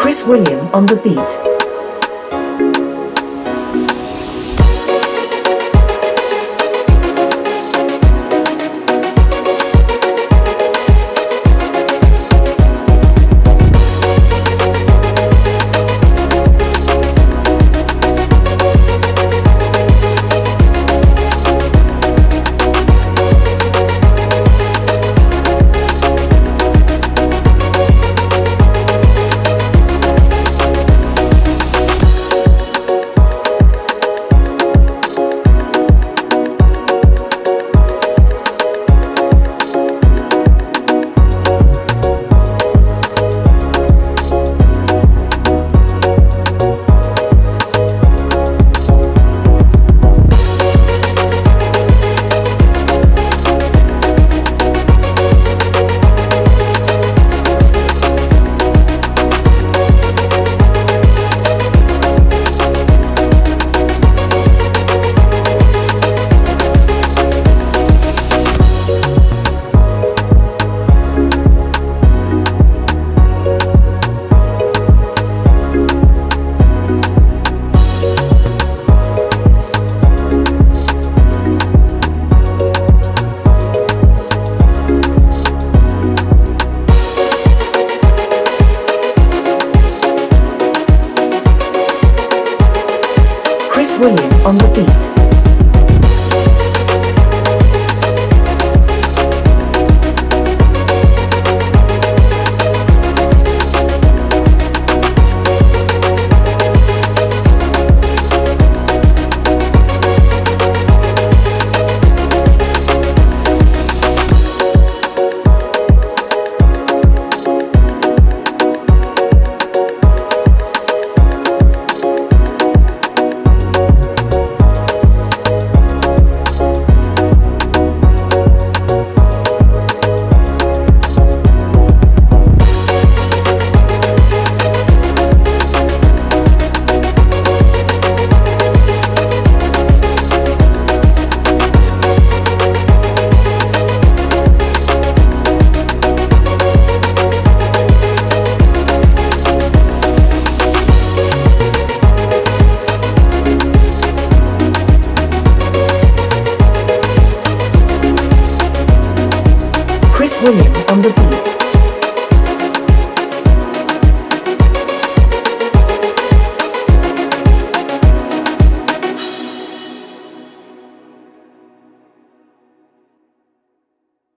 Chris William on the beat. Chris William on the beat. Chris William on the beat.